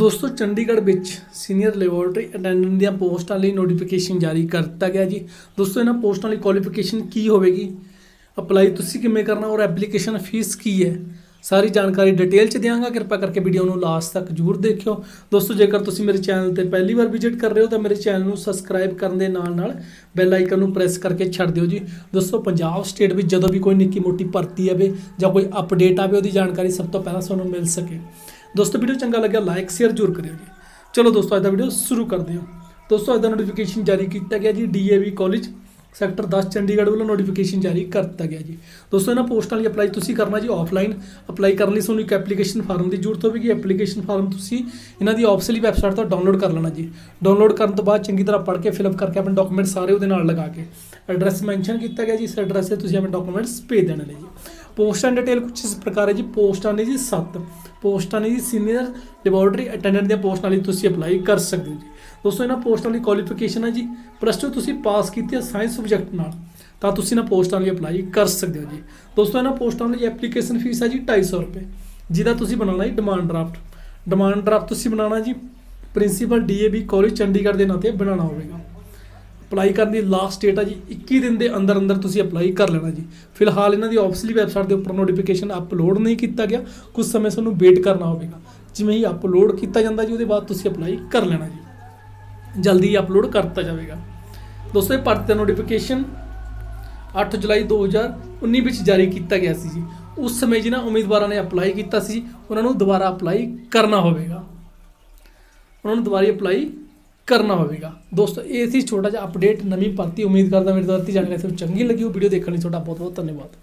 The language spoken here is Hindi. दोस्तों चंडीगढ़ विच सीनियर लैबोरेटरी अटेंडेंट ਦੀਆਂ ਪੋਸਟਾਂ ਲਈ ਨੋਟੀਫਿਕੇਸ਼ਨ ਜਾਰੀ ਕਰ ਦਿੱਤਾ ਗਿਆ ਜੀ। दोस्तों ਇਹਨਾਂ ਪੋਸਟਾਂ ਲਈ ਕੁਆਲੀਫਿਕੇਸ਼ਨ ਕੀ ਹੋਵੇਗੀ, ਅਪਲਾਈ ਤੁਸੀਂ ਕਿਵੇਂ ਕਰਨਾ ਔਰ ਐਪਲੀਕੇਸ਼ਨ ਫੀਸ ਕੀ ਹੈ, सारी जानकारी डिटेल च देंगे। कृपा करके वीडियो में लास्ट तक जरूर देखियो। दोस्तों जेकर तुसी मेरे चैनल पर पहली बार विजिट कर रहे हो तो मेरे चैनल में सबसक्राइब करने बैल आइकन प्रेस करके छड़ दियो जी। दोस्तों पंजाब स्टेट में जदों भी कोई निक्की मोटी भर्ती आवे या कोई अपडेट आवे उसकी जानकारी सब तो पहला तुहानूं मिल सके। दोस्तों वीडियो चंगा लगे लाइक शेयर जरूर करियो जी। चलो दोस्तों अज का वीडियो शुरू कर दियो। दोस्तों अज का नोटिफिकेशन जारी किया गया जी। DAV कॉलेज सैक्टर 10 चंडीगढ़ वालों नोटिफिकेशन जारी कर दिता गया जी। दोस्तों इन्होंने पोस्टों लिए अपलाई तुसी करना जी ऑफलाइन। अपलाई करने लिए एक एप्लीकेशन फार्म की जरूरत होगी। एप्लीकेशन फार्म तुसी इन्हों की ऑफिशियल वैबसाइट तो डाउनलोड कर लेना जी। डाउनलोड करने तो बाद चंगी तरह पढ़ के फिलअप करके अपने डॉकूमेंट सारे उहदे नाल लगा के एड्रैस मैनशन किया गया जी। इस एड्रैस से तुसी अपने डॉकूमेंट्स भेज देने जी। पोस्टां की डिटेल कुछ इस प्रकार है जी। पोस्टां ने जी 7 पोस्टां ने जी सीनियर लैबोरेटरी अटेंडेंट दी पोस्टां लई तुसी अपलाई कर सकते हो जी। दोस्तों इन्हां पोस्टां लई क्वालिफिकेशन है जी प्लस टू तुसी पास कीती है साइंस सबजैक्ट नाल तां तुसी इन्हां पोस्टां लई अपलाई कर सकते हो जी। दोस्तों इन्हां पोस्टां लई एप्लीकेशन फीस है जी 250 रुपये, जिहदा तुसी बनाना जी डिमांड ड्राफ्ट तुसी बनाना जी। प्रिंसीपल DAV कॉलेज चंडीगढ़ के नाते बनाना होगा। अपलाई करने की लास्ट डेट है जी 21 दिन के अंदर तुसी अपलाई कर लेना जी। फिलहाल इन्हों की ऑफिशियल वैबसाइट के उपर नोटिफिकेशन अपलोड नहीं किया गया, कुछ समय से वेट करना होगा। जिमें ही अपलोड किया जाता जी उसके बाद तुसी अपलाई कर लेना जी, जल्दी ही अपलोड करता जाएगा। दोस्तों भर्ती नोटिफिकेशन 8 जुलाई 2019 जारी किया गया जी। उस समय जिन्होंने उम्मीदवार ने अपलाई किया जी उन्होंने दोबारा अपलाई करना होगा, उन्होंने दोबारा अपलाई करना होगा। दोस्तों ये थी छोटा जा अपडेट नवी भर्ती। उम्मीद करता मेरी जानकारी चंगी लगी। वीडियो देखने थोड़ा बहुत धन्यवाद।